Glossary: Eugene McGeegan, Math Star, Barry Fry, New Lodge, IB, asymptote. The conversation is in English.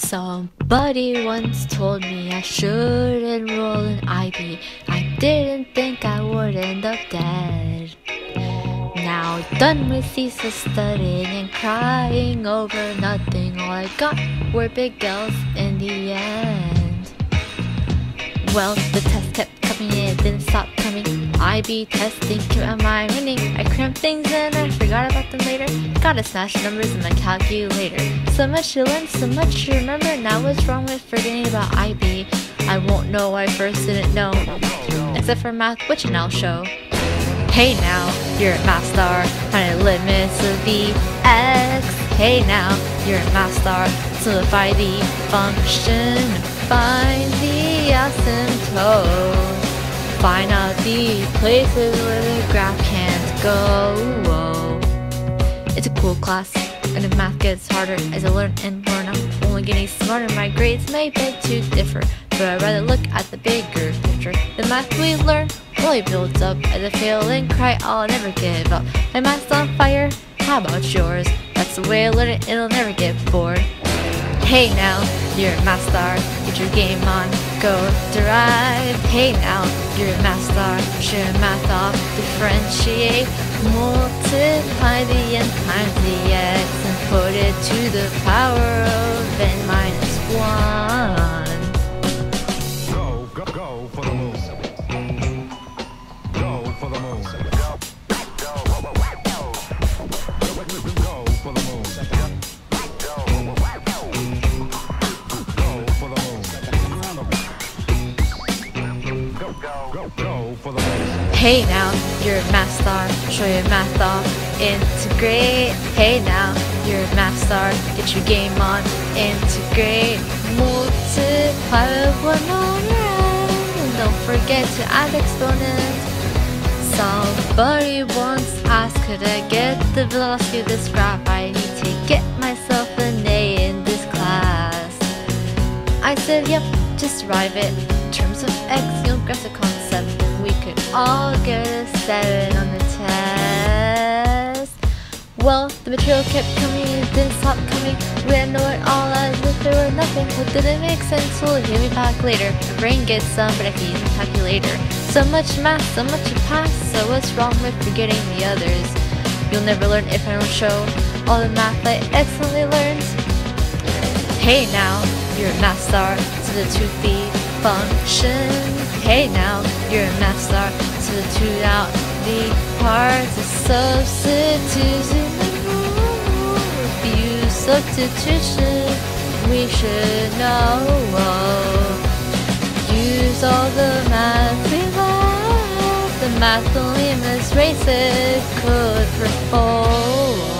Somebody once told me I should enroll in IB. I didn't think I would end up dead. Now done with thesis studying and crying over nothing. All I got were big L's in the end. Well, the test kept coming, it didn't stop coming. IB testing kept my mind running. I crammed things in, I forgot about them later. Gotta smash numbers in my calculator. So much to learn, so much to remember. Now what's wrong with forgetting about IB? I won't know, I first didn't know. Except for math, which I'll show. Hey now, you're a math star, find the limits of VX. Hey now, you're a math star, simplify the function, find the asymptote. Find out the places where the graph can't go. Whoa. It's a cool class, and if math gets harder as I learn and learn, I'm only getting smarter. My grades may beg to differ, but I'd rather look at the bigger picture. The math we learn really builds up. As I fail and cry, I'll never give up. My math's on fire, how about yours? That's the way I learn it, it'll never get bored. Hey now, you're a math star, get your game on, go derive. Hey now, you're a math star, share math off, differentiate, multiply the n times the x, and put it to the power of n minus 1. Go for the moon. Go for the moon. Go for the moon. Hey now, you're a math star, show your math off, integrate. Hey now, you're a math star, get your game on, integrate, multiply with one moment. Don't forget to add exponents. Somebody once asked, could I get the velocity of this graph? I need to get myself an A in this class. I said yep, just derive it. In terms of x, you'll grasp the concept. We could all get a 7 on the test. Well, the material kept coming, it didn't stop coming. We didn't know it all as if there were nothing. What didn't make sense, well, hear me back later. My brain gets some, but I can use my calculator. So much math, so much to pass. So what's wrong with forgetting the others? You'll never learn if I don't show all the math I excellently learned. Hey now, you're a math star, so the 2B function. Hey now, you're a math star, substitute out the parts, the substitutes in the room. If you use substitution, we should know. Use all the math we love. The math only misraces could perform.